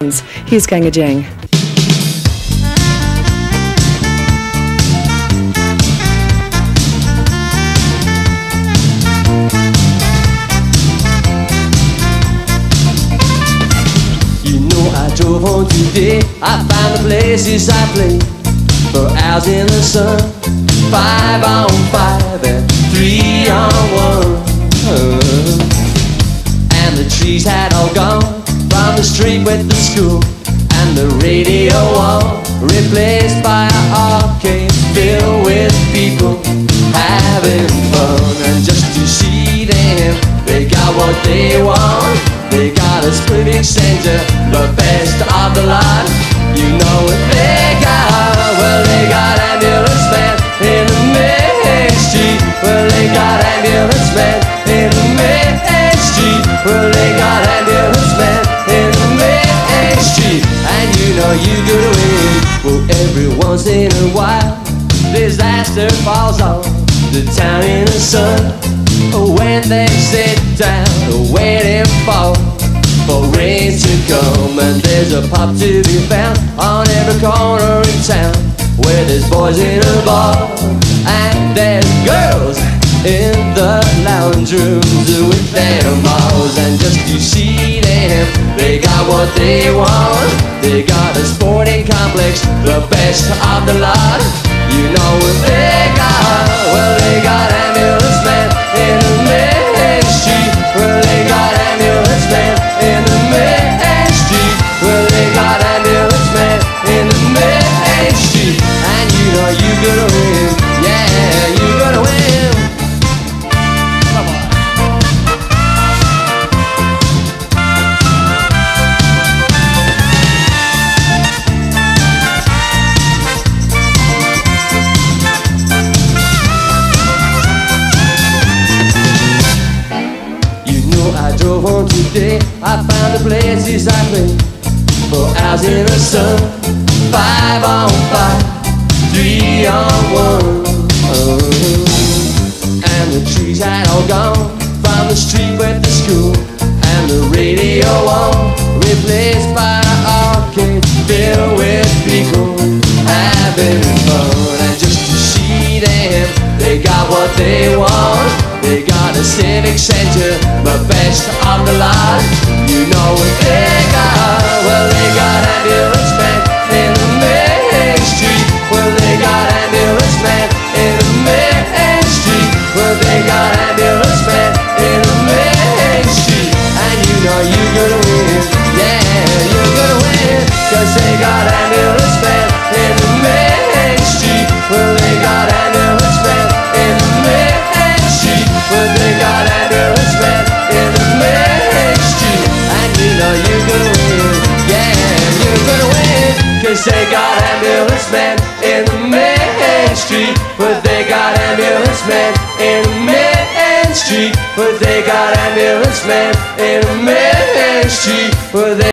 Here's GANGgajang. You know, I drove home today. I found the places I play. 4 hours in the sun, 5 on 5 and 3 on 1. And the trees had all gone from the street with the school, and the radio wall replaced by an arcade filled with people having fun. And just to see them, they got what they want. They got a split exchanger, the best of the lot. You know what they got? Well, they got ambulance men in the main street. Well, they got ambulance men in the main street. Well, they got ambulance men in the main street. And you know you get away. Well, every once in a while, disaster falls on the town in the sun. When they sit down, waiting for rain to come. And there's a pub to be found on every corner in town, where there's boys in a bar and there's girls in the lounge rooms with their balls. And just to see them, they got what they want. They got a sporting complex, the best of the lot. You know what they got? Well, they got ambulance men in the main street. Well, they got ambulance men in the main street. Well, they got ambulance men in the main street. And you know you gonna win, yeah, you gonna win. Come on. I drove home today. I found the places I play. 4 hours in the sun, 5 on 5, 3 on 1. And the trees had all gone from the street with the school, and the radio on replaced by an arcade filled with people having fun. And just to see them, they got what they want. They got a civic center, the best of the lot. You know what they got? Well, they got ambulance men in the main street. Well, they got ambulance men in the main street. Well, they got ambulance men in the main street. And you know you're gonna win, yeah, you're gonna win. 'Cause they got ambulance men in the main street. Well, they got ambulance men in the main street. Well, they got ambulance men in the main street. And you know you're gonna win, yeah, you're gonna win. 'Cause they got ambulance men in the main street. Well, they got ambulance men in the main street. Well, they got ambulance men in the main street. Well, they